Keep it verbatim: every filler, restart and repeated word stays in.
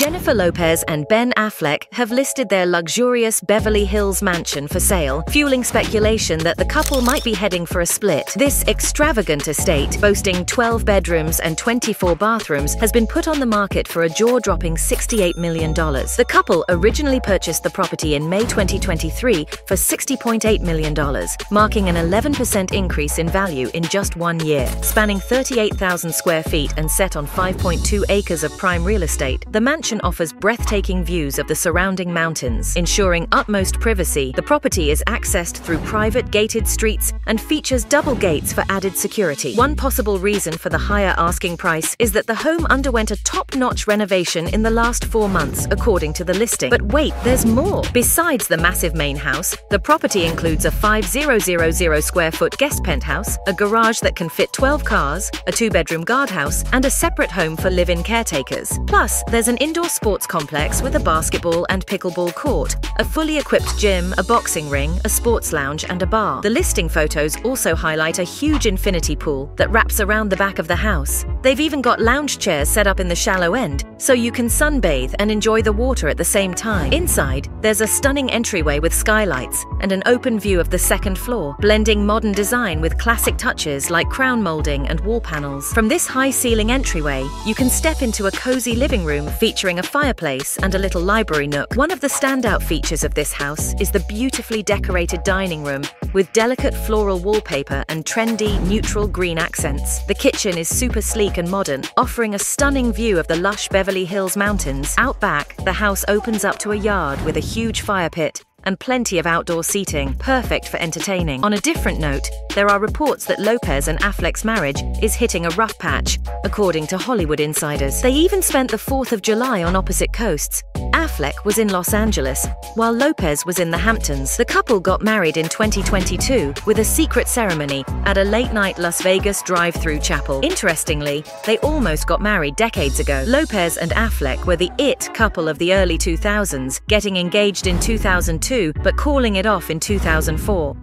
Jennifer Lopez and Ben Affleck have listed their luxurious Beverly Hills mansion for sale, fueling speculation that the couple might be heading for a split. This extravagant estate, boasting twelve bedrooms and twenty-four bathrooms, has been put on the market for a jaw-dropping sixty-eight million dollars. The couple originally purchased the property in May twenty twenty-three for sixty point eight million dollars, marking an eleven percent increase in value in just one year. Spanning thirty-eight thousand square feet and set on five point two acres of prime real estate, the mansion The mansion offers breathtaking views of the surrounding mountains, ensuring utmost privacy. The property is accessed through private gated streets and features double gates for added security. One possible reason for the higher asking price is that the home underwent a top-notch renovation in the last four months, according to the listing. But wait, there's more! Besides the massive main house, the property includes a five thousand square foot guest penthouse, a garage that can fit twelve cars, a two-bedroom guardhouse, and a separate home for live-in caretakers. Plus, there's an indoor sports complex with a basketball and pickleball court, a fully equipped gym, a boxing ring, a sports lounge, and a bar. The listing photos also highlight a huge infinity pool that wraps around the back of the house. They've even got lounge chairs set up in the shallow end, so you can sunbathe and enjoy the water at the same time. Inside, there's a stunning entryway with skylights and an open view of the second floor, blending modern design with classic touches like crown molding and wall panels. From this high-ceiling entryway, you can step into a cozy living room featuring Featuring a fireplace and a little library nook. One of the standout features of this house is the beautifully decorated dining room with delicate floral wallpaper and trendy neutral green accents. The kitchen is super sleek and modern, offering a stunning view of the lush Beverly Hills mountains. Out back, the house opens up to a yard with a huge fire pit and plenty of outdoor seating, perfect for entertaining. On a different note, there are reports that Lopez and Affleck's marriage is hitting a rough patch, according to Hollywood insiders. They even spent the fourth of July on opposite coasts. Affleck was in Los Angeles, while Lopez was in the Hamptons. The couple got married in twenty twenty-two with a secret ceremony at a late-night Las Vegas drive-through chapel. Interestingly, they almost got married decades ago. Lopez and Affleck were the it couple of the early two thousands, getting engaged in two thousand two but calling it off in two thousand four.